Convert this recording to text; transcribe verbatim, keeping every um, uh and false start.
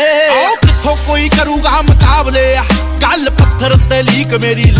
आओ कित्थों कोई करूँगा मुकाबले, गाल पत्थर ते लीक मेरी ले।